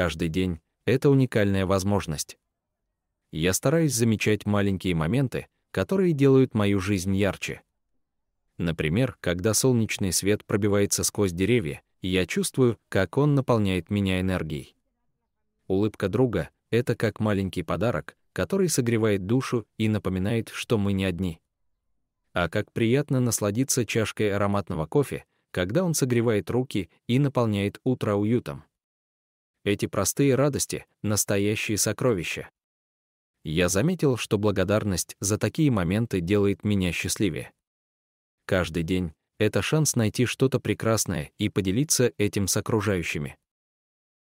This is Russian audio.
Каждый день — это уникальная возможность. Я стараюсь замечать маленькие моменты, которые делают мою жизнь ярче. Например, когда солнечный свет пробивается сквозь деревья, я чувствую, как он наполняет меня энергией. Улыбка друга — это как маленький подарок, который согревает душу и напоминает, что мы не одни. А как приятно насладиться чашкой ароматного кофе, когда он согревает руки и наполняет утро уютом. Эти простые радости — настоящие сокровища. Я заметил, что благодарность за такие моменты делает меня счастливее. Каждый день — это шанс найти что-то прекрасное и поделиться этим с окружающими.